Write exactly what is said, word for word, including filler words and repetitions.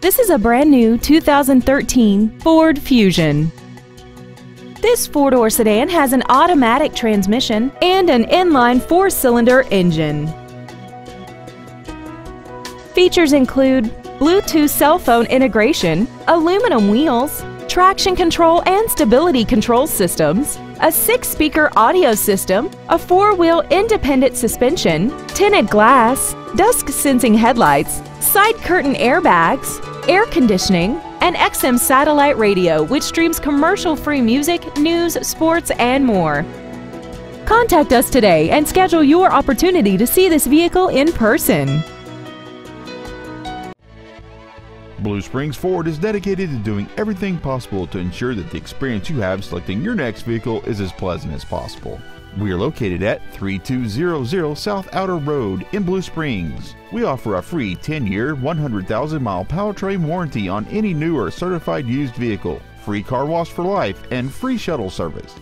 This is a brand new two thousand thirteen Ford Fusion. This four-door sedan has an automatic transmission and an inline four-cylinder engine. Features include Bluetooth cell phone integration, aluminum wheels, traction control and stability control systems, a six-speaker audio system, a four-wheel independent suspension, tinted glass, dusk-sensing headlights, side curtain airbags, air conditioning, and X M satellite radio, which streams commercial-free music, news, sports, and more. Contact us today and schedule your opportunity to see this vehicle in person. Blue Springs Ford is dedicated to doing everything possible to ensure that the experience you have selecting your next vehicle is as pleasant as possible. We are located at thirty-two hundred South Outer Road in Blue Springs. We offer a free ten-year, one hundred thousand mile powertrain warranty on any new or certified used vehicle, free car wash for life, and free shuttle service.